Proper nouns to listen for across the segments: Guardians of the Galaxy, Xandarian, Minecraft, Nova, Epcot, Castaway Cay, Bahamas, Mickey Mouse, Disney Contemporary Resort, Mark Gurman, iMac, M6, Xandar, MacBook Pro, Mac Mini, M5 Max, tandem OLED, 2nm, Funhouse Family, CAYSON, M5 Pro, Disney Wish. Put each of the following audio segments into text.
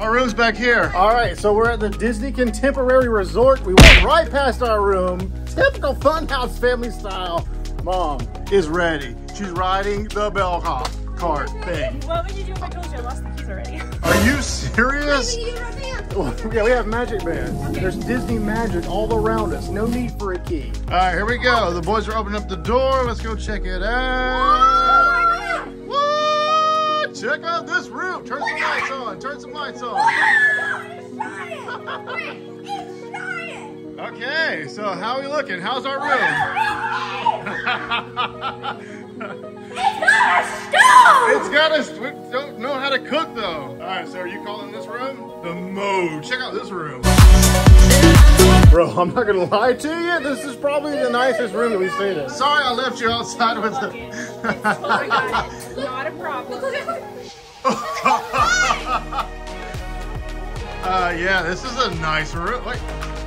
Our room's back here. All right, so we're at the Disney Contemporary Resort. We went right past our room. Typical funhouse family style. Mom is ready. She's riding the bellhop cart thing. What would you do if I told you I lost the keys already? Are you serious? Yeah, we have magic bands. Okay. There's Disney magic all around us. No need for a key. All right, here we go. The boys are opening up the door. Let's go check it out. Oh my God. What? Check out this room. Turn some lights on. Turn some lights on. Whoa, it's shining. Okay, so how are we looking? How's our room? It's got a stove! It's got a stove. We don't know how to cook though. Alright, so are you calling this room? The Mode. Check out this room. Bro, I'm not gonna lie to you. This is probably the nicest room that we've stayed in. Sorry I left you outside with the... It's not a problem. Yeah, this is a nice room. Wait,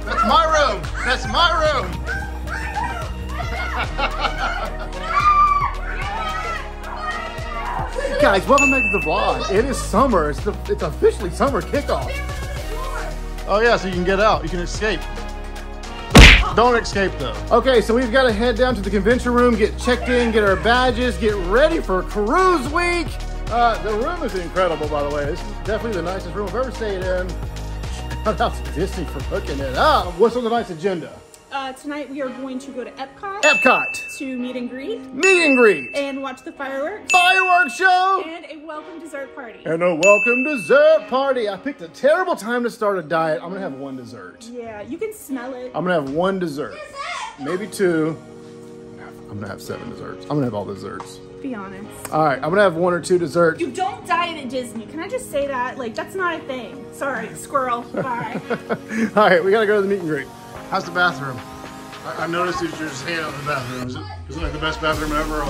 that's my room! That's my room! Guys, welcome back to the vlog. It is summer. It's officially summer kickoff. Oh yeah, so you can get out. You can escape. Don't escape though. Okay, so we've got to head down to the convention room, get checked in, get our badges, get ready for Cruise Week. The room is incredible, by the way. This is definitely the nicest room I've ever stayed in. Shout out to Disney for hooking it up. What's on the night's agenda? Tonight we are going to go to Epcot. Epcot! To meet and greet. Meet and greet! And watch the fireworks. Fireworks show! And a welcome dessert party. And a welcome dessert party! I picked a terrible time to start a diet. I'm gonna have one dessert. Yeah, you can smell it. I'm gonna have one dessert. Maybe two. I'm gonna have 7 desserts. I'm gonna have all desserts. Be honest. All right, I'm gonna have 1 or 2 desserts. You don't diet at Disney. Can I just say that? Like, that's not a thing. Sorry, squirrel. Bye. All right, we gotta go to the meet and greet. How's the bathroom? I noticed that you're just hanging out in the bathroom. Is it like the best bathroom ever? Or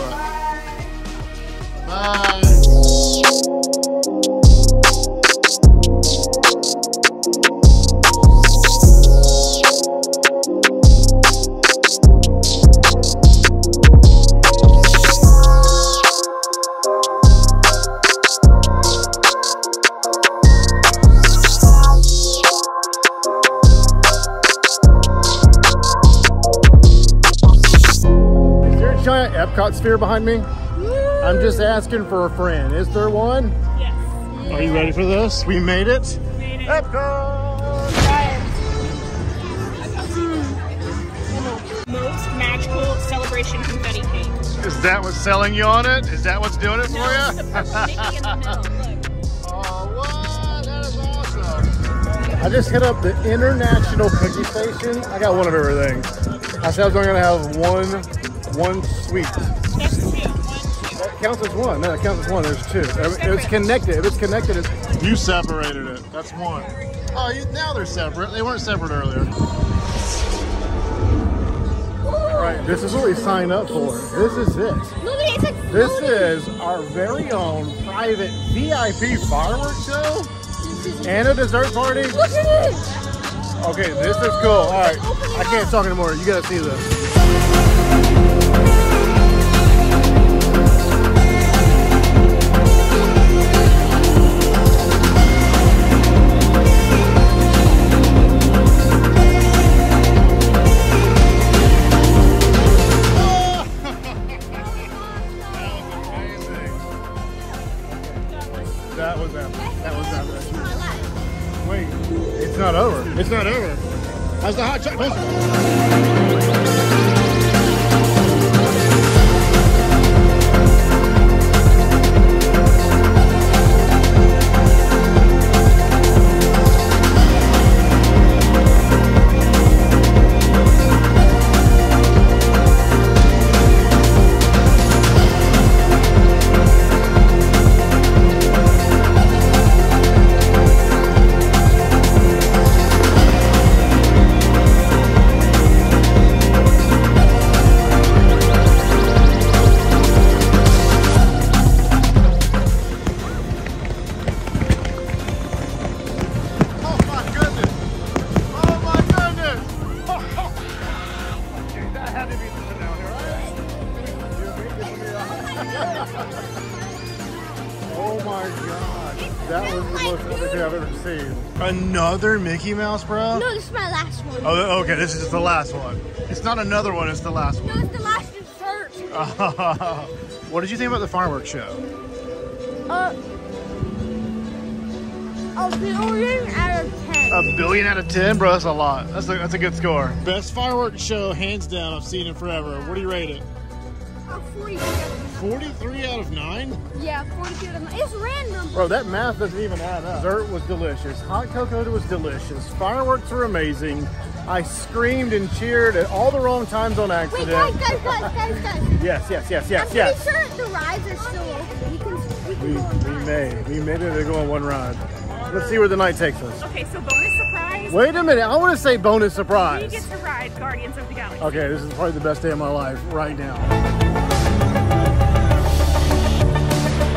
Epcot sphere behind me. Woo! I'm just asking for a friend. Is there one? Yes. Yeah. Are you ready for this? We made it. We made it. Epcot! The most magical celebration confetti cake. Is that what's selling you on it? Is that what's doing it for you? It's the purple Mickey in the middle. Look. Oh, what? That is awesome. I just hit up the International Cookie Station. I got one of everything. I said I was only going to have one sweet. That's two. That counts as one. No, that counts as one. There's two. It's connected. If it's connected, it's... You separated it. That's one. Oh, now they're separate. They weren't separate earlier. All right, this is what we signed up for. This is it. This is our very own private VIP fireworks show and a dessert party. Look at this. Okay, this is cool. All right, I can't talk anymore. You gotta see this. It's not over. How's the hot chocolate? That was the most epic thing I've ever seen. Another Mickey Mouse, bro? No, this is my last one. Oh, okay, this is just the last one. It's not another one, it's the last one. No, it's the last dessert. What did you think about the fireworks show? A billion out of 10. A billion out of 10? Bro, that's a lot. That's a good score. Best fireworks show, hands down, I've seen in forever. What do you rate it? 43. 43 out of 9? Yeah, 43 out of 9. It's random. Bro, that math doesn't even add up. Dessert was delicious. Hot cocoa was delicious. Fireworks were amazing. I screamed and cheered at all the wrong times on accident. Wait, guys. Yes. I'm pretty sure the rides are still open. We may be able to go on one ride. Let's see where the night takes us. Okay, so bonus surprise. Wait a minute. I want to say bonus surprise. He gets to ride Guardians of the Galaxy. Okay, this is probably the best day of my life right now.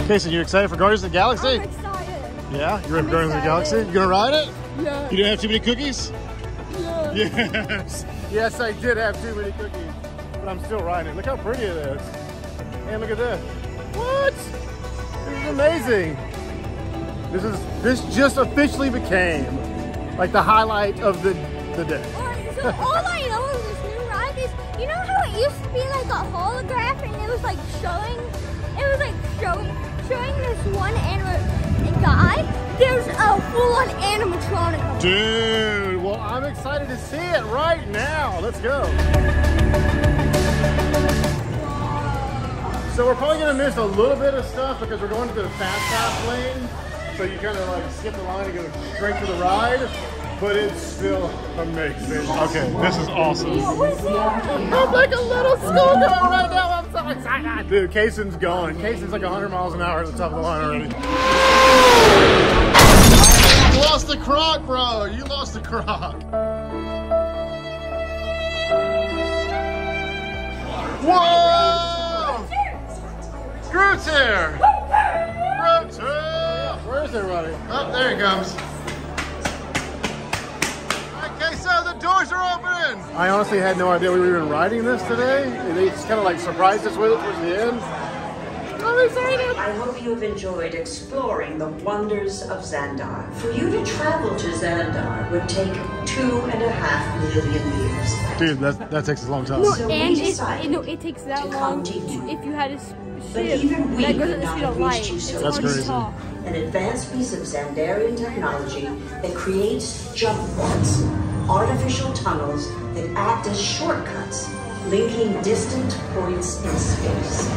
Casey, you excited for Guardians of the Galaxy? I'm excited. Yeah? You're in Guardians of the Galaxy? You gonna ride it? Yeah. You didn't have too many cookies? Yeah. Yes. Yes, I did have too many cookies. But I'm still riding it. Look how pretty it is. And look at this. What? This is amazing. This just officially became like the highlight of the day. So all I know of this new ride is, you know how it used to be like a holograph and it was like showing? Showing this one guy, there's a full-on animatronic. Dude, well, I'm excited to see it right now. Let's go. So we're probably gonna miss a little bit of stuff because we're going to the fast pass lane. So you kind of like skip the line and go straight to the ride, but it's still amazing. Okay, this is awesome. I'm like a little schoolgirl right now. Excited. Dude, Kaysen's going. Kaysen's like 100 miles an hour at the top of the line already. You lost the croc, bro. You lost the croc. Whoa! Groot's here! Groot's here! Where is everybody? Oh, there he comes. Doors are open! I honestly had no idea we were even riding this today. They just kind of like surprised us with it towards the end. I'm excited! I hope you've enjoyed exploring the wonders of Xandar. For you to travel to Xandar would take 2.5 million years. Dude, that takes a long time. No, so and it takes that long if you had a ship that goes at the speed of light. That's crazy. An advanced piece of Xandarian technology that creates jump points. Artificial tunnels that act as shortcuts, linking distant points in space.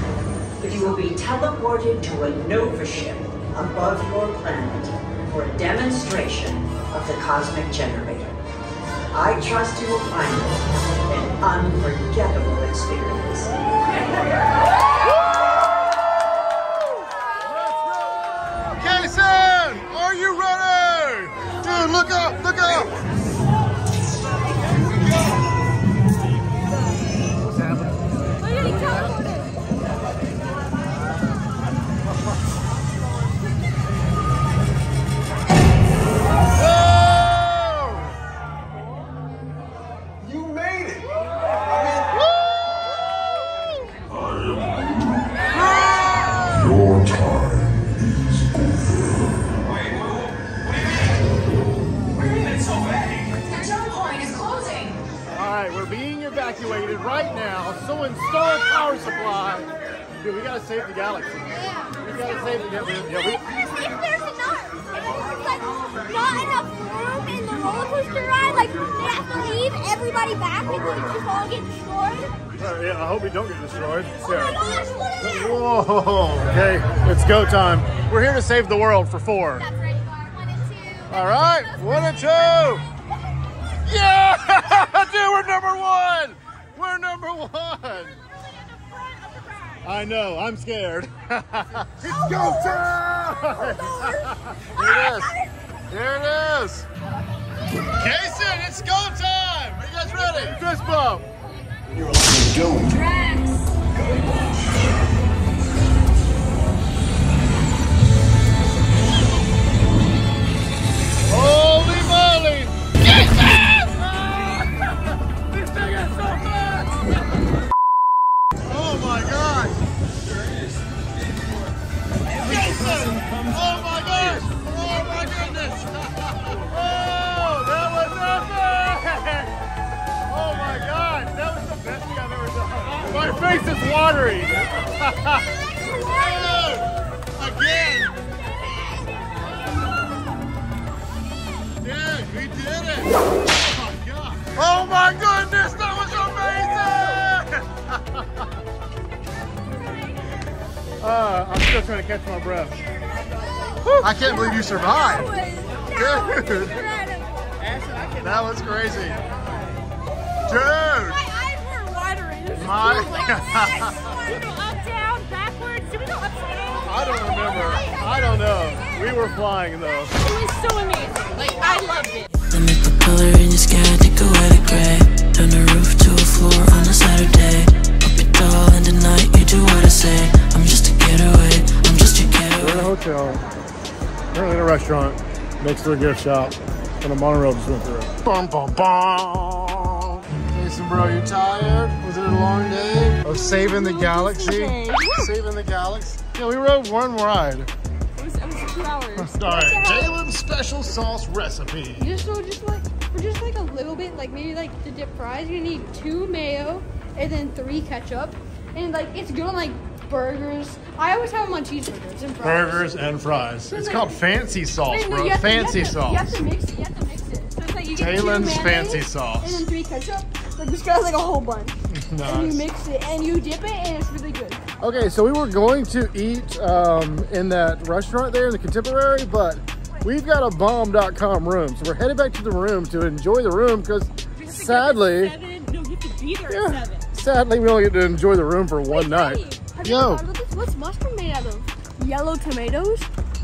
But you will be teleported to a Nova ship above your planet for a demonstration of the cosmic generator. I trust you will find it an unforgettable experience. Jason, are you ready? Dude, look up, look up! Right now, someone stole a power supply. Dude, we gotta save the galaxy. Yeah. We gotta save the galaxy. If there's not enough room in the roller coaster ride, like they have to leave everybody back because it just all get destroyed. Yeah, I hope we don't get destroyed. Oh my gosh, look at that! Whoa! Okay, it's go time. We're here to save the world for four. That's right, 1 and 2. All right, 1 and 2. Yeah, dude, we're number 1. We're number 1! I know, I'm scared. It's go time! Here it is! Jason, it's go time! Are you guys ready? Fist bump! You're doing it. Oh my gosh! watery. Again. Dude, we did it. Oh my God. Oh my goodness, that was amazing. I'm still trying to catch my breath. I can't believe you survived. Dude. That was crazy. Dude. My God. Did we go up, down, backwards? Did we go upside down? I don't remember. I don't know. We were flying though. It was so amazing. Like, I loved it. Under the pillar in the sky, take away the gray. Turn the roof to a floor on a Saturday. Up it all in the night, you do what I say. I'm just a getaway. I'm just a getaway. We're in a hotel. We're in a restaurant. Next to a gift shop. And a monorail just went through it. Bum, bum, bum. Jason, bro, you tired? Was it a long day of saving the galaxy? Saving the galaxy. Yeah, we rode one ride. It was 2 hours. Sorry, Jalen's special sauce recipe. Just like a little bit, like maybe like to dip fries. You need 2 mayo and then 3 ketchup, and like it's good on like burgers. I always have them on cheeseburgers and fries. Burgers and fries. It's like, called fancy sauce, bro. No, fancy sauce. You have to mix it. You have to mix it. So it's like you get Jalen's fancy sauce. And then 3 ketchup. Like this guy has like a whole bunch. Nice. And you mix it and you dip it and it's really good. Okay, so we were going to eat in that restaurant there, the Contemporary, but we've got a bomb.com room. So we're headed back to the room to enjoy the room because sadly, sadly we only get to enjoy the room for one night. Yo. What's mustard made out of? Yellow tomatoes?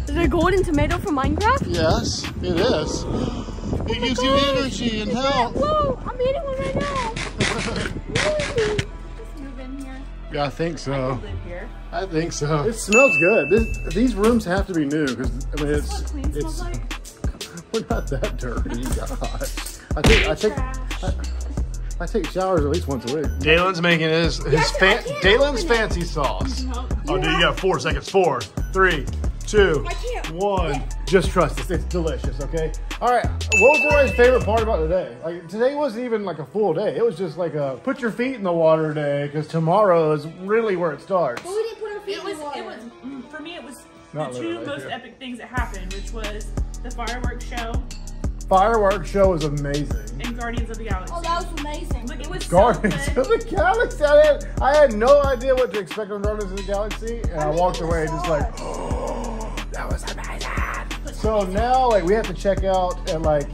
Is it a golden tomato from Minecraft? Yes, it is. It gives you energy and health. Whoa, I'm eating one right now. Just move in here. Yeah, I think so. I think so. It smells good. These rooms have to be new because I mean it's like. We're not that dirty, gosh. I take showers at least once a week. Jalen's making Jalen's fancy sauce. No. Oh, dude, you got 4 seconds. 4, 3, 2, 1. Just trust us. It's delicious, okay? All right. What was everybody's favorite part about today? Like, today wasn't even like a full day. It was just like a put your feet in the water day because tomorrow is really where it starts. Well, we didn't put our feet in the water. For me, it was the two most epic things that happened, which was the fireworks show. Fireworks show was amazing. And Guardians of the Galaxy. Oh, that was amazing. Look, it was Guardians of the Galaxy. I had no idea what to expect on Guardians of the Galaxy, and I walked away just like, oh, that was amazing. So now, like, we have to check out at like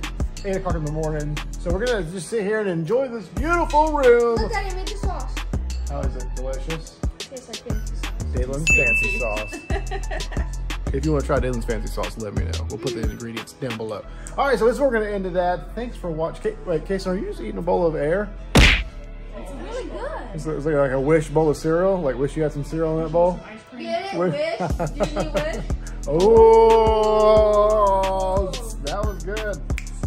8 o'clock in the morning. So we're gonna just sit here and enjoy this beautiful room. Look at it, make the sauce. How is it? Delicious. Tastes like fancy sauce. Jalen's fancy sauce. If you want to try Jalen's fancy sauce, let me know. We'll put the ingredients down below. All right, so this is where we're going to end it at. Thanks for watching. Wait, Kason, are you just eating a bowl of air? It's really good. It's like a Wish bowl of cereal. Like, wish you had some cereal in that bowl. Get it, Wish. Disney Wish. Oh, that was good.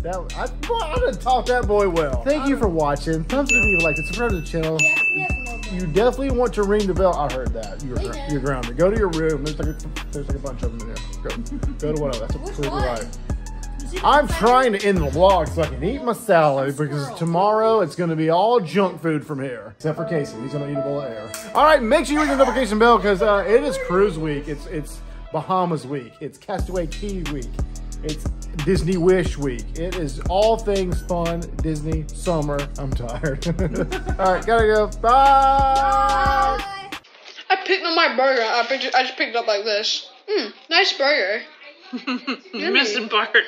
I done taught that boy well. Thank you for watching. Thumbs up if you liked it. Subscribe to the channel. Yes, we have no money. You definitely want to ring the bell. I heard that. You're grounded. Go to your room. There's like a bunch of them in there. Go to whatever. That's a completely lie. I'm trying to end the vlog so I can eat my salad because tomorrow it's going to be all junk food from here. Except for Kason. He's going to eat a bowl of air. All right, make sure you ring the notification bell because it is cruise week. It's Bahamas week. It's Castaway Cay week. It's Disney Wish week. It is all things fun, Disney, summer. I'm tired. All right, gotta go. Bye! I picked up my burger. I just picked it up like this. Nice burger. You're missing part.